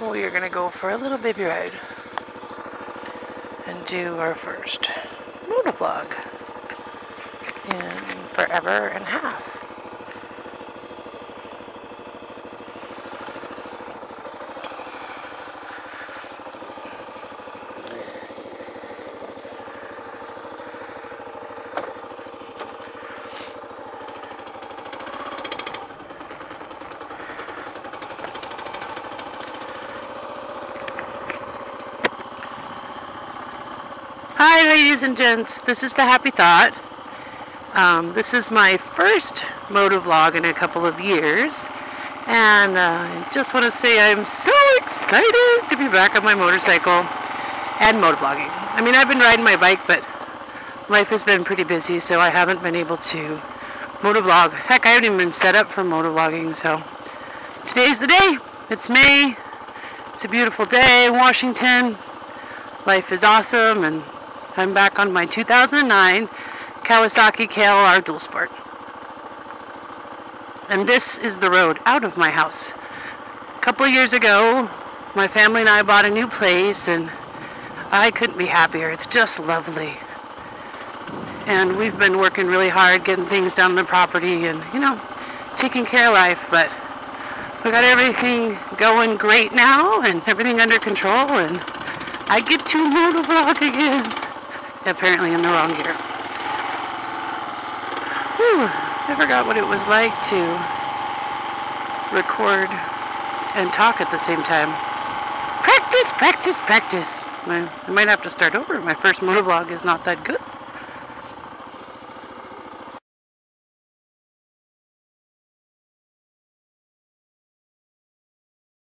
we are going to go for a little baby ride and do our first motor vlog in forever and a half. Hi ladies and gents, this is The Happy Thought. This is my first moto vlog in a couple of years, and I just want to say I'm so excited to be back on my motorcycle and moto vlogging. I mean, I've been riding my bike, but life has been pretty busy, so I haven't been able to moto vlog. Heck, I haven't even been set up for moto vlogging, so today's the day. It's May. It's a beautiful day in Washington. Life is awesome, and I'm back on my 2009 Kawasaki KLR Dual Sport. And this is the road out of my house. A couple of years ago, my family and I bought a new place, and I couldn't be happier. It's just lovely. And we've been working really hard, getting things done on the property and, you know, taking care of life. But we got everything going great now and everything under control, and I get to motovlog again. Apparently in the wrong gear. Whew, I forgot what it was like to record and talk at the same time. Practice, practice, practice. I might have to start over. My first motovlog is not that good.